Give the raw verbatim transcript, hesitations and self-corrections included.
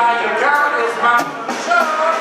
fire, God is my show.